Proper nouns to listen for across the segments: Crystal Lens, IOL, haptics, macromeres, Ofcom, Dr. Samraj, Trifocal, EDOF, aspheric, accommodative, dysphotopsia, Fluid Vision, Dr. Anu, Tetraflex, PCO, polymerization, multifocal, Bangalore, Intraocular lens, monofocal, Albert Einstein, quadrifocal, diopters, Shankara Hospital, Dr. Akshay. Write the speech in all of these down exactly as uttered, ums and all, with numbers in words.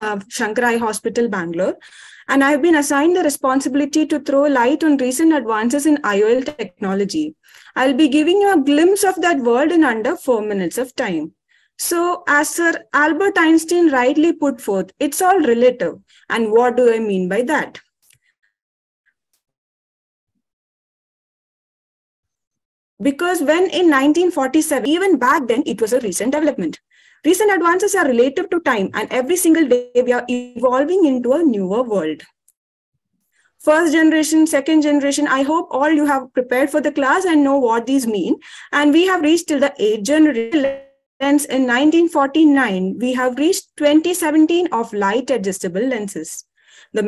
uh, Shankara Hospital, Bangalore, and I've been assigned the responsibility to throw light on recent advances in I O L technology. I'll be giving you a glimpse of that world in under four minutes of time. So as Sir Albert Einstein rightly put forth, it's all relative. And what do I mean by that? Because when in nineteen forty-seven, even back then, it was a recent development. Recent advances are relative to time, and every single day we are evolving into a newer world. First generation, second generation, I hope all you have prepared for the class and know what these mean. And we have reached till the eighth generation. Hence, in nineteen forty-nine, we have reached twenty seventeen of light adjustable lenses. The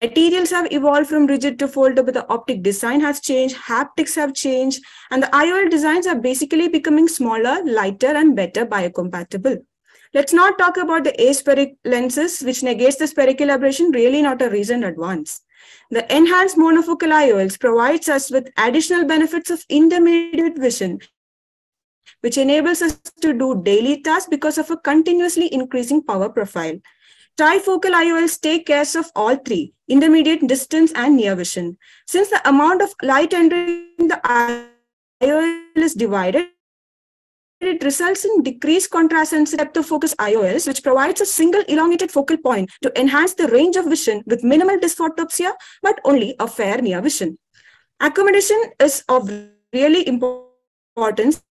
materials have evolved from rigid to foldable, the optic design has changed, haptics have changed, and the I O L designs are basically becoming smaller, lighter, and better biocompatible. Let's not talk about the aspheric lenses, which negates the spherical aberration, really not a recent advance. The enhanced monofocal I O Ls provides us with additional benefits of intermediate vision, which enables us to do daily tasks because of a continuously increasing power profile. Trifocal I O Ls take care of all three, intermediate, distance, and near vision. Since the amount of light entering the I O L is divided, it results in decreased contrast and depth of focus I O Ls, which provides a single elongated focal point to enhance the range of vision with minimal dysphotopsia, but only a fair near vision. Accommodation is of really importance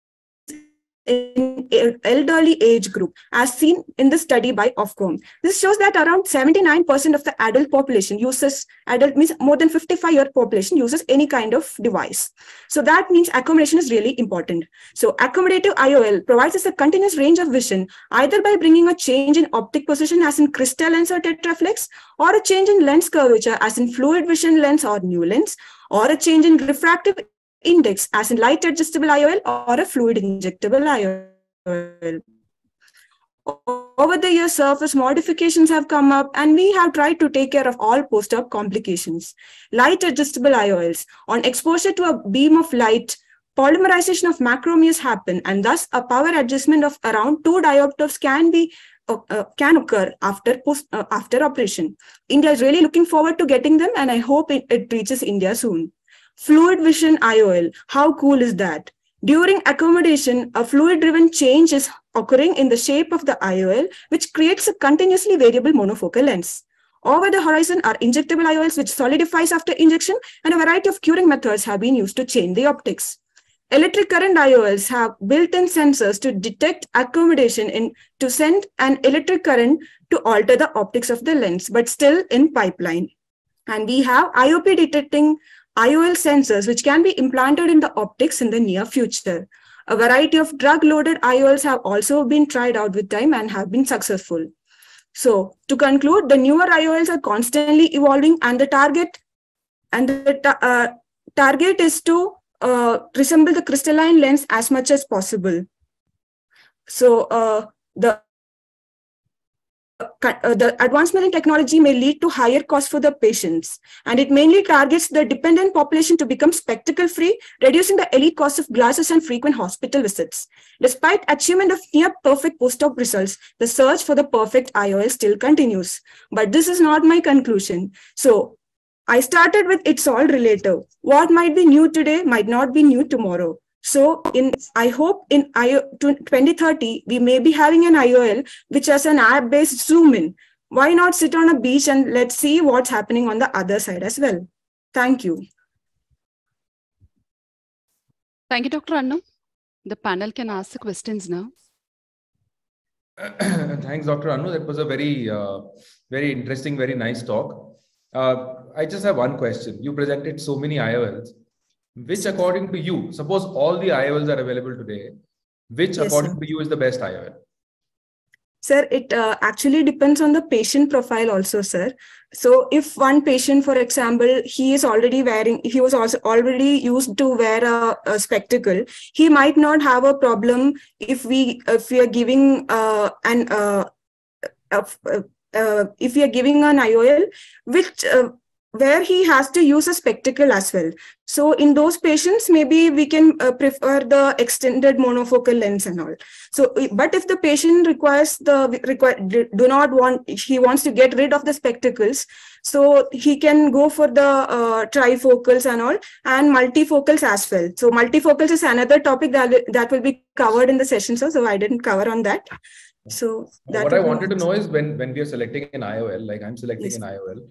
in elderly age group, as seen in the study by Ofcom. This shows that around seventy-nine percent of the adult population uses, adult means more than fifty-five year population uses any kind of device. So that means accommodation is really important. So accommodative I O L provides us a continuous range of vision, either by bringing a change in optic position as in Crystal Lens or Tetraflex, or a change in lens curvature as in Fluid Vision Lens or new lens, or a change in refractive index as in light adjustable I O L or a fluid injectable I O L. Over the years, surface modifications have come up and we have tried to take care of all post-op complications. Light adjustable I O Ls, on exposure to a beam of light, polymerization of macromeres happen, and thus a power adjustment of around two diopters can be Uh, uh, can occur after post uh, after operation. India is really looking forward to getting them, and I hope it, it reaches India soon. Fluid vision I O L, how cool is that? During accommodation, a fluid-driven change is occurring in the shape of the I O L, which creates a continuously variable monofocal lens. Over the horizon are injectable I O Ls, which solidifies after injection, and a variety of curing methods have been used to change the optics. Electric current I O Ls have built-in sensors to detect accommodation in to send an electric current to alter the optics of the lens, but still in pipeline. And we have I O P detecting I O L sensors, which can be implanted in the optics in the near future. A variety of drug-loaded I O Ls have also been tried out with time and have been successful. So to conclude, the newer I O Ls are constantly evolving, and the target and the ta uh, target is to Uh, resemble the crystalline lens as much as possible. So uh, the, uh, the advancement in technology may lead to higher costs for the patients, and it mainly targets the dependent population to become spectacle-free, reducing the elite cost of glasses and frequent hospital visits. Despite achievement of near-perfect post-op results, the search for the perfect I O L still continues. But this is not my conclusion. So I started with it's all relative. What might be new today might not be new tomorrow. So in I hope in twenty thirty, we may be having an I O L which has an app-based zoom-in. Why not sit on a beach and let's see what's happening on the other side as well. Thank you. Thank you, Doctor Anu. The panel can ask the questions now. Thanks, Doctor Anu. That was a very, uh, very interesting, very nice talk. Uh, I just have one question. You presented so many I O Ls. Which, according to you, suppose all the I O Ls are available today, which, yes, according sir. to you, is the best I O L? Sir, it uh, actually depends on the patient profile also, sir. So if one patient, for example, he is already wearing, he was also already used to wear a, a spectacle, he might not have a problem if we, if we are giving uh, an uh, a, a, Uh, if we are giving an I O L, which uh, where he has to use a spectacle as well. So in those patients, maybe we can uh, prefer the extended monofocal lens and all. So, but if the patient requires the require do not want, he wants to get rid of the spectacles, so he can go for the uh, trifocals and all, and multifocals as well. So multifocals is another topic that that will be covered in the session, so so I didn't cover on that. So that what I wanted to know is when when we are selecting an I O L, like I'm selecting yes. an I O L.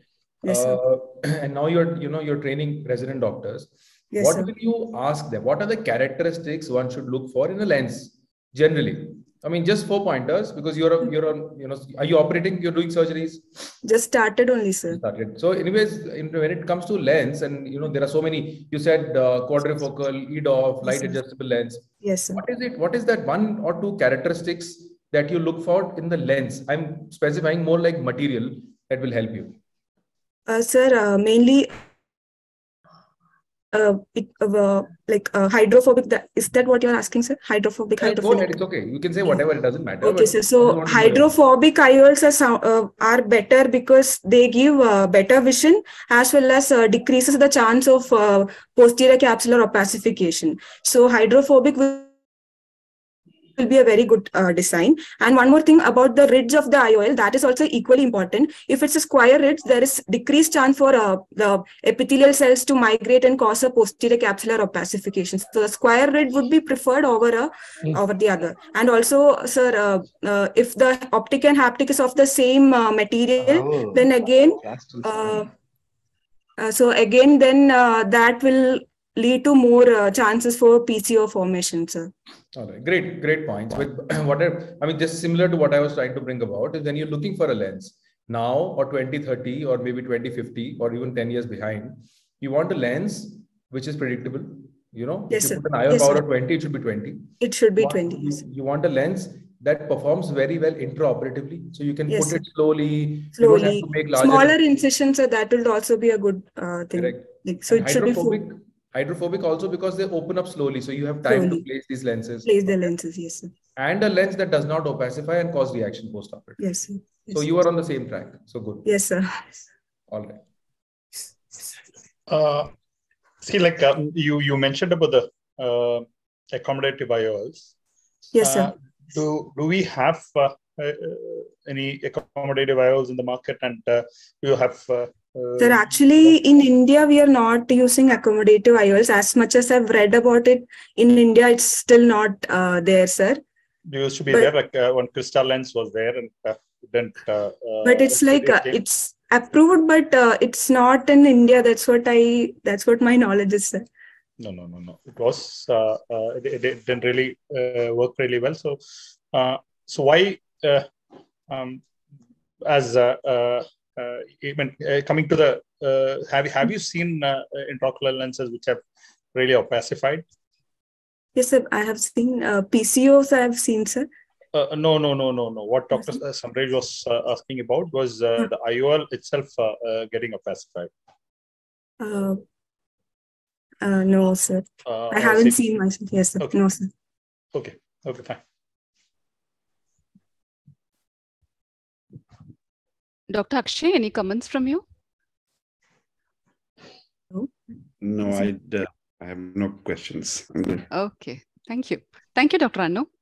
Yes, uh, and now you're, you know, you're training resident doctors. Yes, what sir. Will you ask them? What are the characteristics one should look for in a lens generally? I mean, just four pointers, because you're, a, you're, a, you know, are you operating? You're doing surgeries? Just started only, sir. Started. So anyways, in, when it comes to lens, and you know, there are so many, you said uh, quadrifocal, E D O F, light yes, adjustable lens. Yes, sir. What is it? What is that one or two characteristics that you look for in the lens? I'm specifying more like material that will help you. Uh, sir, uh, mainly uh, it, uh, like uh, hydrophobic, that, is that what you're asking, sir? Hydrophobic, yeah, hydrophobic. Go ahead, it's okay. You can say whatever, it doesn't matter. Okay, sir. So hydrophobic I O Ls are, uh, are better because they give uh, better vision as well as uh, decreases the chance of uh, posterior capsular opacification. So hydrophobic will will be a very good uh, design. And one more thing about the ridge of the I O L, that is also equally important. If it's a square ridge, there is decreased chance for uh, the epithelial cells to migrate and cause a posterior capsular opacification. So a square ridge would be preferred over a mm. over the other. And also, sir, uh, uh, if the optic and haptic is of the same uh, material, oh, then again, uh, uh, so again, then uh, that will lead to more uh, chances for P C O formation, sir. All right, great, great points. With whatever, I mean, just similar to what I was trying to bring about is when you're looking for a lens now, or twenty thirty, or maybe twenty fifty, or even ten years behind, you want a lens which is predictable. You know, yes, if you put an I O L yes, power of twenty, it should be twenty. It should be you want, twenty. Yes. You want a lens that performs very well intraoperatively, so you can yes, put it slowly. Slowly, you don't have to make larger smaller incisions. So that will also be a good uh, thing. Correct. Like, so and it should be full. Hydrophobic also because they open up slowly. So you have time slowly. to place these lenses. Place the lenses, yes, sir. And a lens that does not opacify and cause reaction post-operative. Yes, sir. Yes, so you are on the same track. So good. Yes, sir. All right. Uh, see, like um, you, you mentioned about the uh, accommodative I O Ls. Yes, sir. Uh, do, do we have uh, uh, any accommodative I O Ls in the market? And uh, do you have... Uh, Uh, Sir, actually in India, we are not using accommodative I O Ls. As much as I've read about it, in India, it's still not uh, there, sir. It used to be but, there, like uh, when Crystal Lens was there. And uh, didn't, uh, but it's like, it uh, it's approved, but uh, it's not in India. That's what I, that's what my knowledge is, sir. No, no, no, no. It was, uh, uh, it, it didn't really uh, work really well. So, uh, so why, uh, um, as uh, uh, Uh, even uh, coming to the uh, have have you seen uh, intraocular lenses which have really opacified? Yes, sir. I have seen uh, P C Os. I have seen, sir. Uh, no, no, no, no, no. What Doctor Samraj was uh, asking about was uh, huh. the I O L itself uh, uh, getting opacified. Uh, uh, no, sir. Uh, I haven't see. seen myself. Yes, sir. Okay. No, sir. Okay. Okay. Fine. Doctor Akshay, any comments from you? No, I uh, I have no questions. Okay, thank you. Thank you, Doctor Anu.